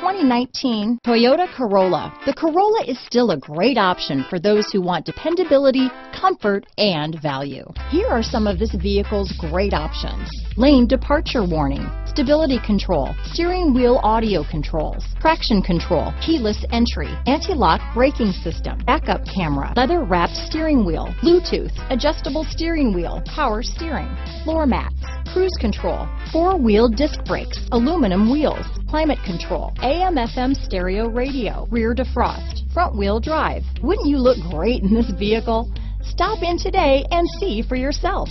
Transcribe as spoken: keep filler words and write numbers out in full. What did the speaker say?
twenty nineteen Toyota Corolla. The Corolla is still a great option for those who want dependability, comfort, and value. Here are some of this vehicle's great options: lane departure warning, stability control, steering wheel audio controls, traction control, keyless entry, anti-lock braking system, backup camera, leather-wrapped steering wheel, Bluetooth, adjustable steering wheel, power steering, floor mats, cruise control, four-wheel disc brakes, aluminum wheels, climate control, A M F M stereo radio, rear defrost, front-wheel drive. Wouldn't you look great in this vehicle? Stop in today and see for yourself.